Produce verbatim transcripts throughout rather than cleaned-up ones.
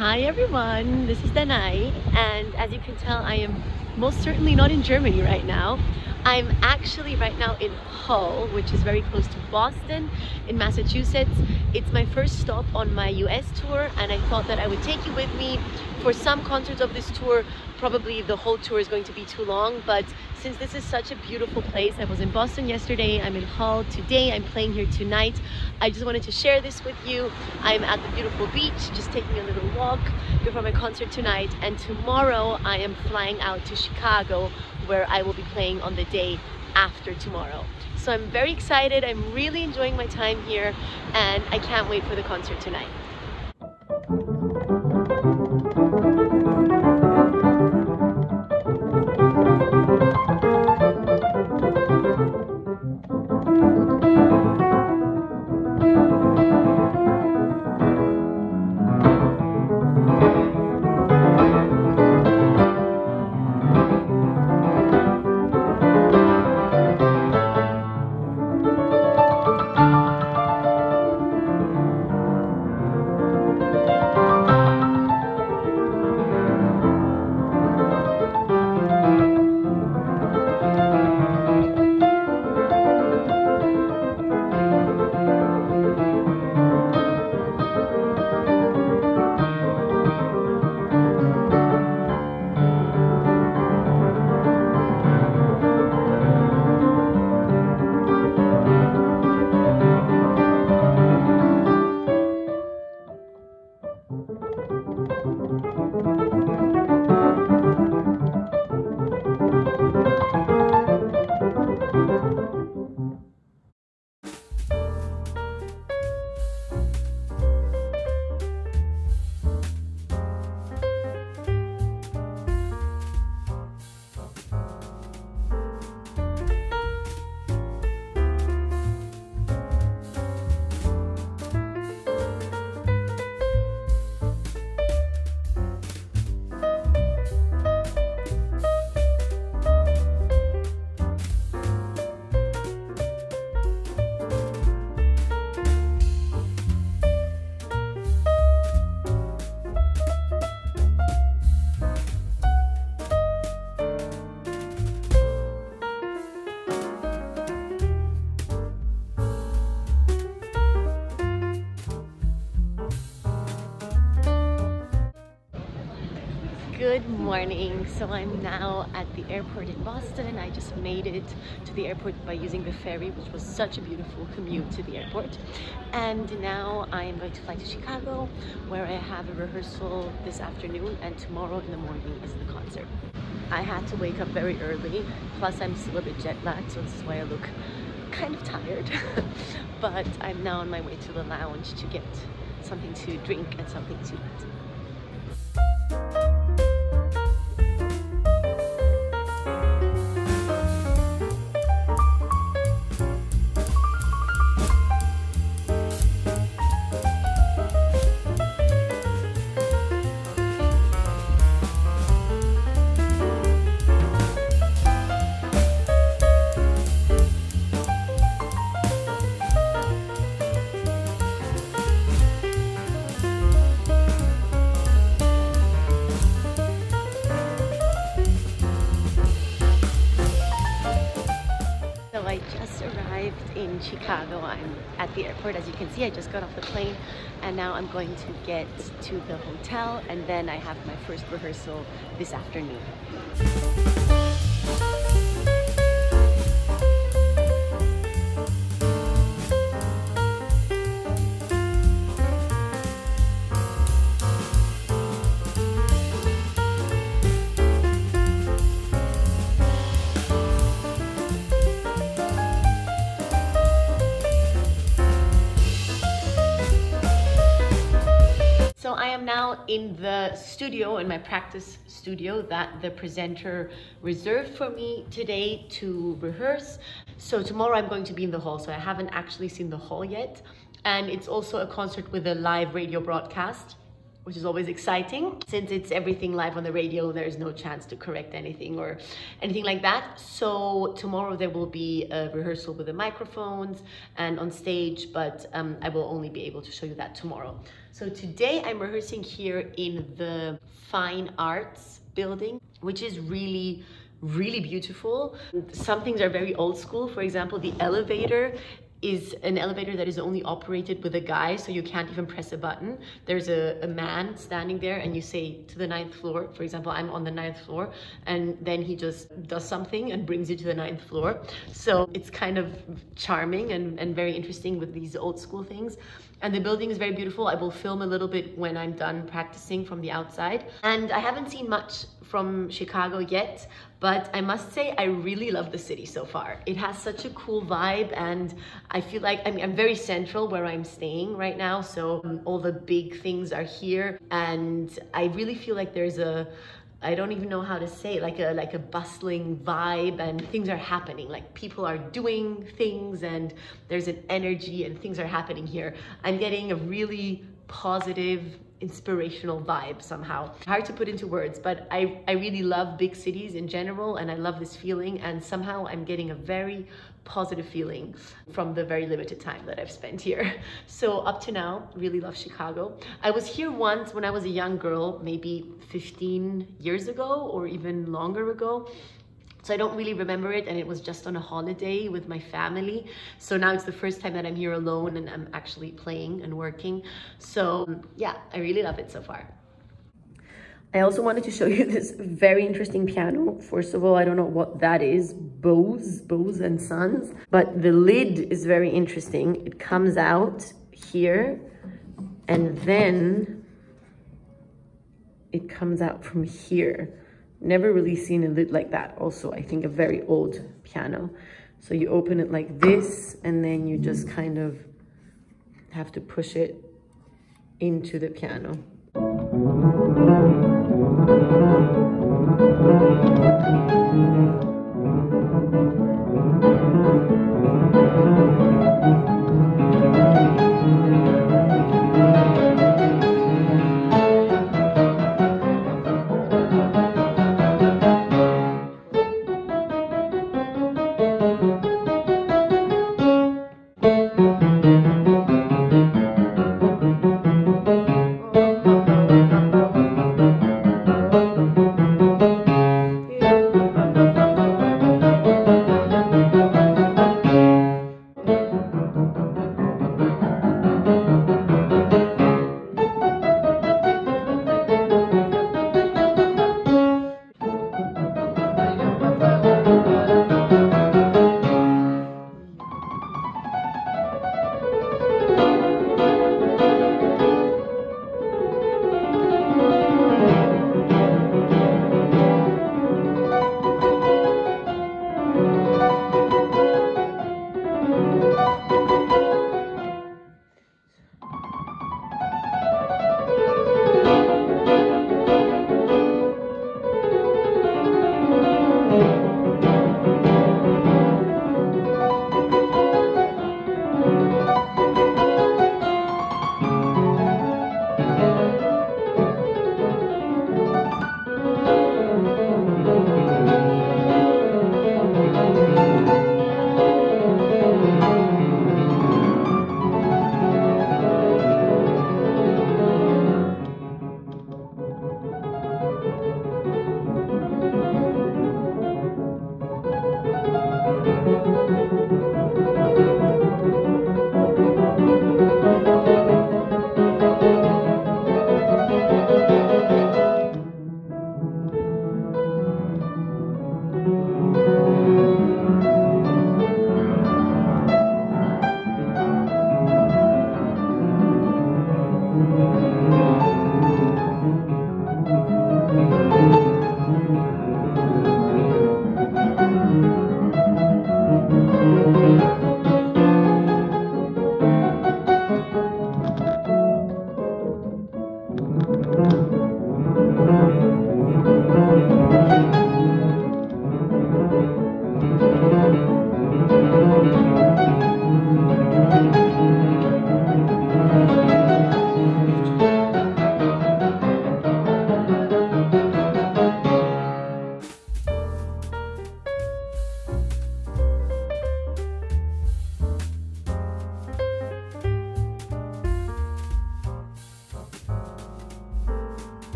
Hi everyone, this is Danae, and as you can tell, I am most certainly not in Germany right now. I'm actually right now in Hull, which is very close to Boston in Massachusetts. It's my first stop on my U S tour, and I thought that I would take you with me for some concerts of this tour. Probably the whole tour is going to be too long, but since this is such a beautiful place, I was in Boston yesterday, I'm in Hull today, I'm playing here tonight. I just wanted to share this with you. I'm at the beautiful beach, just taking a little walk before my concert tonight, and tomorrow I am flying out to Chicago, where I will be playing on the day after tomorrow. So I'm very excited, I'm really enjoying my time here, and I can't wait for the concert tonight. Good morning. So I'm now at the airport in Boston. I just made it to the airport by using the ferry, which was such a beautiful commute to the airport. And now I am going to fly to Chicago, where I have a rehearsal this afternoon, and tomorrow in the morning is the concert. I had to wake up very early, plus I'm still a bit jet lagged, so this is why I look kind of tired. But I'm now on my way to the lounge to get something to drink and something to eat. In Chicago, I'm at the airport. As you can see, I just got off the plane, and now I'm going to get to the hotel, and then I have my first rehearsal this afternoon. Now in the studio, in my practice studio that the presenter reserved for me today to rehearse. So tomorrow I'm going to be in the Hall, so I haven't actually seen the Hall yet. And it's also a concert with a live radio broadcast. which is always exciting. Since it's everything live on the radio, there's no chance to correct anything or anything like that. So tomorrow there will be a rehearsal with the microphones and on stage, but um, I will only be able to show you that tomorrow. So today I'm rehearsing here in the Fine Arts Building, which is really, really beautiful. Some things are very old school. For example, the elevator is an elevator that is only operated with a guy, so you can't even press a button. There's a, a man standing there and you say to the ninth floor, for example, I'm on the ninth floor, and then he just does something and brings you to the ninth floor. So it's kind of charming and, and very interesting with these old school things. And the building is very beautiful. I will film a little bit when I'm done practicing from the outside. And I haven't seen much from Chicago yet, but I must say I really love the city so far. It has such a cool vibe, and I feel like I mean, I'm very central where I'm staying right now, so um, all the big things are here, and I really feel like there's a, I don't even know how to say it, like a like a bustling vibe, and things are happening, like people are doing things and there's an energy and things are happening here. I'm getting a really positive, inspirational vibe somehow. Hard to put into words, but I, I really love big cities in general, and I love this feeling, and somehow I'm getting a very positive feeling from the very limited time that I've spent here. So up to now, really love Chicago. I was here once when I was a young girl, maybe fifteen years ago or even longer ago. So I don't really remember it, and it was just on a holiday with my family. So now it's the first time that I'm here alone and I'm actually playing and working. So yeah, I really love it so far. I also wanted to show you this very interesting piano. First of all, I don't know what that is, Bose, Bose and Sons, but the lid is very interesting. It comes out here and then it comes out from here. Never really seen a lid like that. Also, I think a very old piano. So you open it like this, and then you just kind of have to push it into the piano.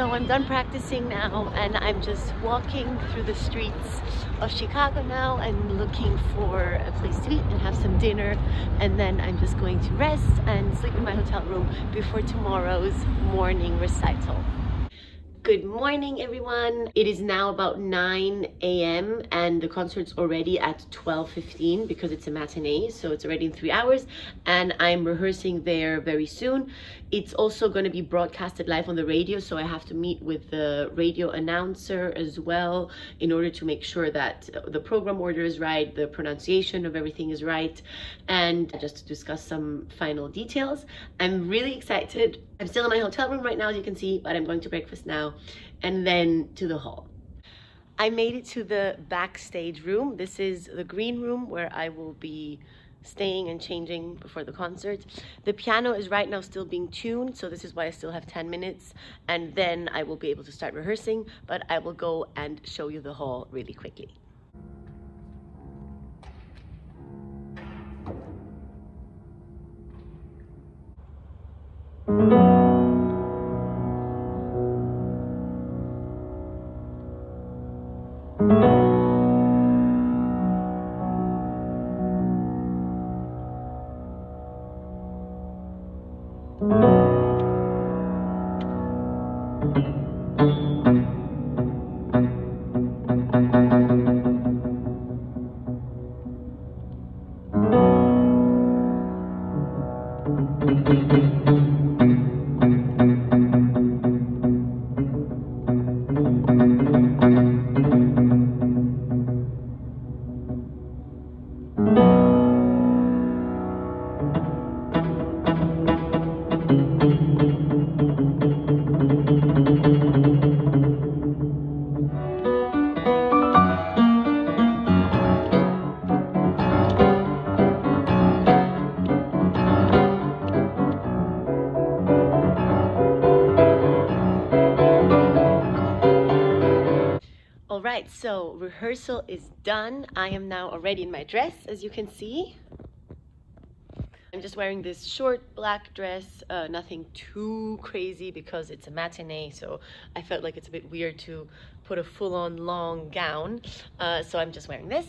So I'm done practicing now, and I'm just walking through the streets of Chicago now and looking for a place to eat and have some dinner, and then I'm just going to rest and sleep in my hotel room before tomorrow's morning recital. Good morning, everyone. It is now about nine A M and the concert's already at twelve fifteen because it's a matinee, so it's already in three hours, and I'm rehearsing there very soon. It's also going to be broadcasted live on the radio, so I have to meet with the radio announcer as well in order to make sure that the program order is right, the pronunciation of everything is right, and just to discuss some final details. I'm really excited. I'm still in my hotel room right now, as you can see, but I'm going to breakfast now and then to the hall. I made it to the backstage room. This is the green room where I will be staying and changing before the concert. The piano is right now still being tuned, so this is why I still have ten minutes, and then I will be able to start rehearsing, but I will go and show you the hall really quickly. So rehearsal is done. I am now already in my dress, as you can see. I'm just wearing this short black dress, uh, nothing too crazy because it's a matinee, so I felt like it's a bit weird to put a full-on long gown, uh, so I'm just wearing this,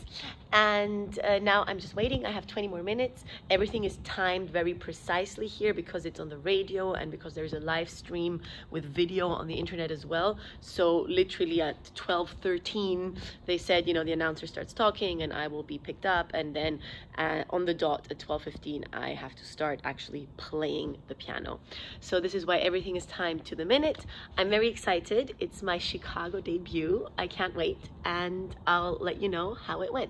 and uh, now I'm just waiting. I have twenty more minutes. Everything is timed very precisely here because it's on the radio and because there's a live stream with video on the internet as well, so literally at twelve thirteen they said, you know, the announcer starts talking and I will be picked up, and then uh, on the dot at twelve fifteen I have to start actually playing the piano. So this is why everything is timed to the minute. I'm very excited. It's my Chicago debut. You. I can't wait, and I'll let you know how it went.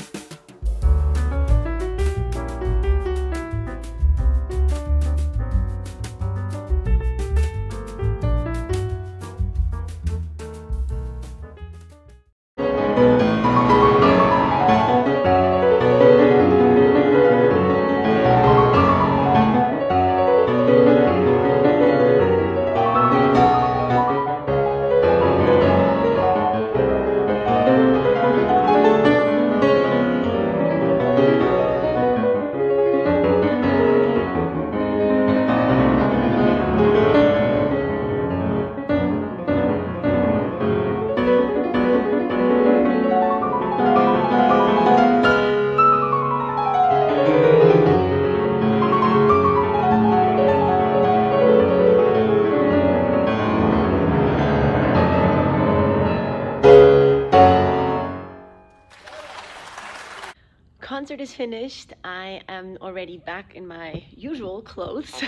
Concert is finished. I am already back in my usual clothes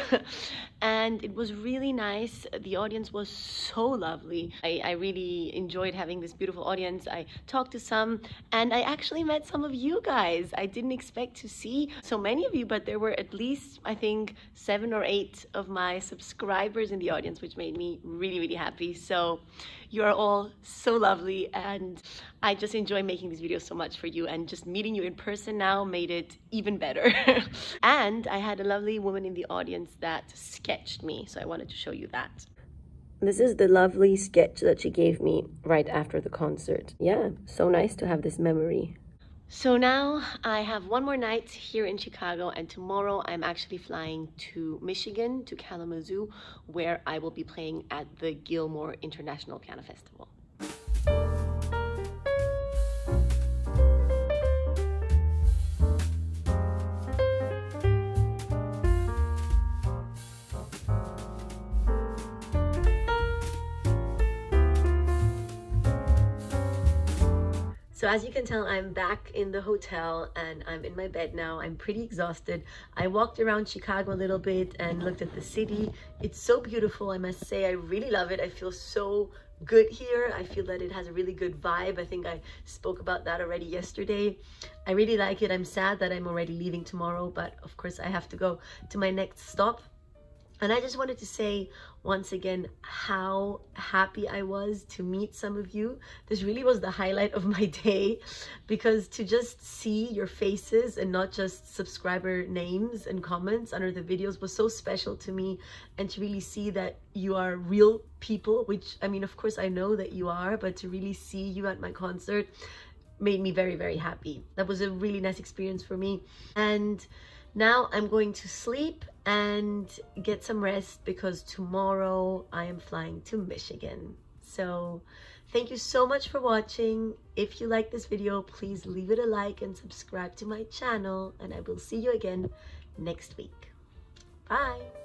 and it was really nice. The audience was so lovely. I, I really enjoyed having this beautiful audience. I talked to some, and I actually met some of you guys. I didn't expect to see so many of you, but there were at least, I think, seven or eight of my subscribers in the audience, which made me really, really happy. So you are all so lovely, and I just enjoy making these videos so much for you, and just meeting you in person now made it even better. And I had a lovely woman in the audience that sketched me, so I wanted to show you that. This is the lovely sketch that she gave me right after the concert. Yeah, so nice to have this memory. So now I have one more night here in Chicago, and tomorrow I'm actually flying to Michigan, to Kalamazoo, where I will be playing at the Gilmore International Piano Festival. So as you can tell, I'm back in the hotel and I'm in my bed now. I'm pretty exhausted. I walked around Chicago a little bit and looked at the city. It's so beautiful, I must say. I really love it. I feel so good here. I feel that it has a really good vibe. I think I spoke about that already yesterday. I really like it. I'm sad that I'm already leaving tomorrow, but of course I have to go to my next stop. And I just wanted to say once again how happy I was to meet some of you. This really was the highlight of my day, because to just see your faces and not just subscriber names and comments under the videos was so special to me, and to really see that you are real people, which, I mean, of course I know that you are, but to really see you at my concert made me very, very happy. That was a really nice experience for me. And now I'm going to sleep and get some rest, because tomorrow I am flying to Michigan. So thank you so much for watching. If you like this video, please leave it a like and subscribe to my channel, and I will see you again next week. Bye.